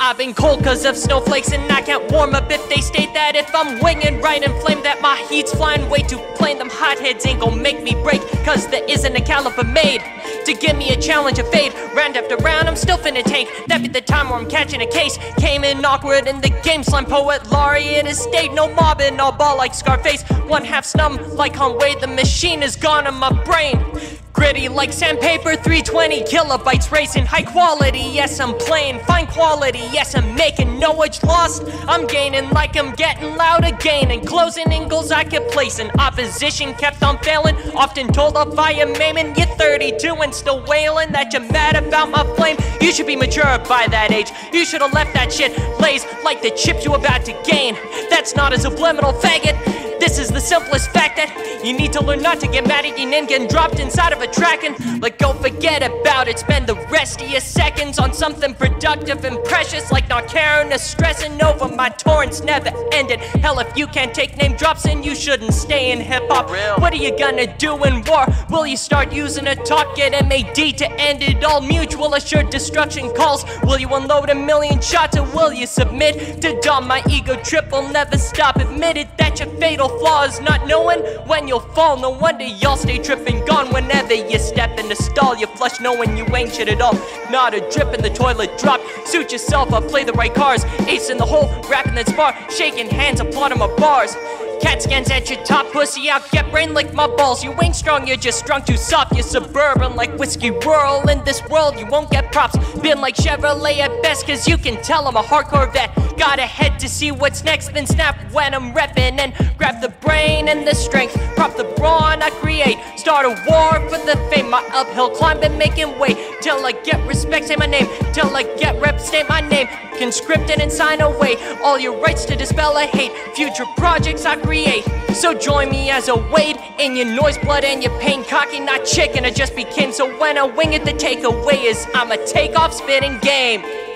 I've been cold cause of snowflakes, and I can't warm up if they state that if I'm winging right in flame, that my heat's flying way too plain. Them hotheads ain't gon' make me break, cause there isn't a caliber made to give me a challenge of fade. Round after round, I'm still finna tank. That be the time where I'm catching a case. Came in awkward in the game, slime poet laureate has stayed. No mobbing, all ball like Scarface. One half snum like Conway, the machine is gone in my brain. Gritty like sandpaper, 320 kilobytes racing. High quality, yes I'm playing. Fine quality, yes I'm making. No edge lost, I'm gaining like I'm getting loud again. And closing in goals I kept placing. Opposition kept on failing, often told off I am aiming. You're 32 and still wailing that you're mad about my flame. You should be mature by that age. You should have left that shit laze like the chip you about to gain. That's not a subliminal faggot. This is the simplest fact that you need to learn not to get mad at your nin getting dropped inside of a track and like go forget about it. Spend the rest of your seconds on something productive and precious, like not caring or stressing over my torrents never ended. Hell, if you can't take name drops and you shouldn't stay in hip-hop. What are you gonna do in war? Will you start using a talk? Get MAD to end it all. Mutual assured destruction calls. Will you unload a million shots or will you submit to dumb? My ego trip will never stop. Admit it, that you're fatal flaws, not knowing when you'll fall. No wonder y'all stay tripping, gone whenever you step in the stall. You flush knowing you ain't shit at all. Not a drip in the toilet drop. Suit yourself up, play the right cards. Ace in the hole, rapping that spar. Shaking hands, applauding my bars. Cat scans at your top, pussy out, get brain like my balls. You ain't strong, you're just drunk too soft. You're suburban like Whiskey Whirl. In this world you won't get props. Been like Chevrolet at best, cause you can tell I'm a hardcore vet. Gotta head to see what's next, then snap when I'm reppin'. And grab the brain and the strength, prop the brawn I create. Start a war for the fame, my uphill climb been making way. Till I get respect, say my name. Till I get rep, say my name. Conscripted and sign away all your rights to dispel a hate. Future projects I create, so join me as a wade in your noise, blood and your pain. Cocky, not chicken, I just became. So when I wing it, the takeaway is I'm a takeoff spinning game.